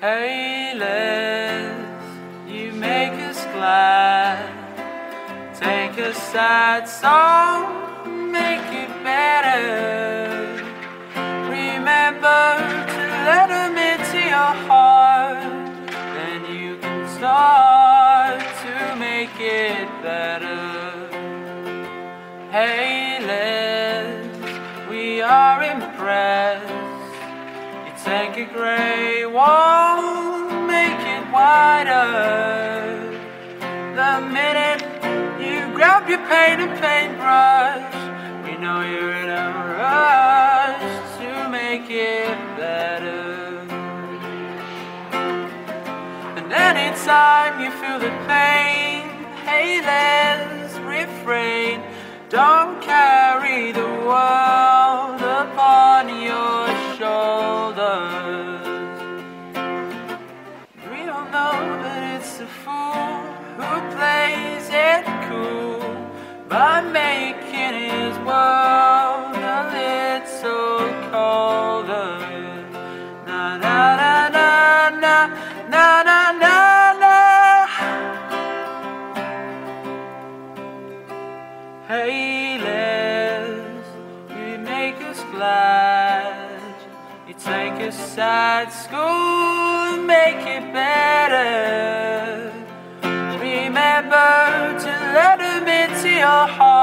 Hey Les, you make us glad. Take a sad song, make it better. Remember to let them into your heart, then you can start to make it better. Hey Les, we are impressed. You take a grey wall, make it wider. The minute you grab your paint and paintbrush, we know you're in a rush to make it better. And anytime you feel the pain, hey, let's refrain. Don't carry the world upon your shoulders. We don't know, but it's a fool who plays it cool by making his world a little colder. Na na na na na na na na na. Hey Les, you make us glad. You take us sad school and make it better. Remember to let them into your heart.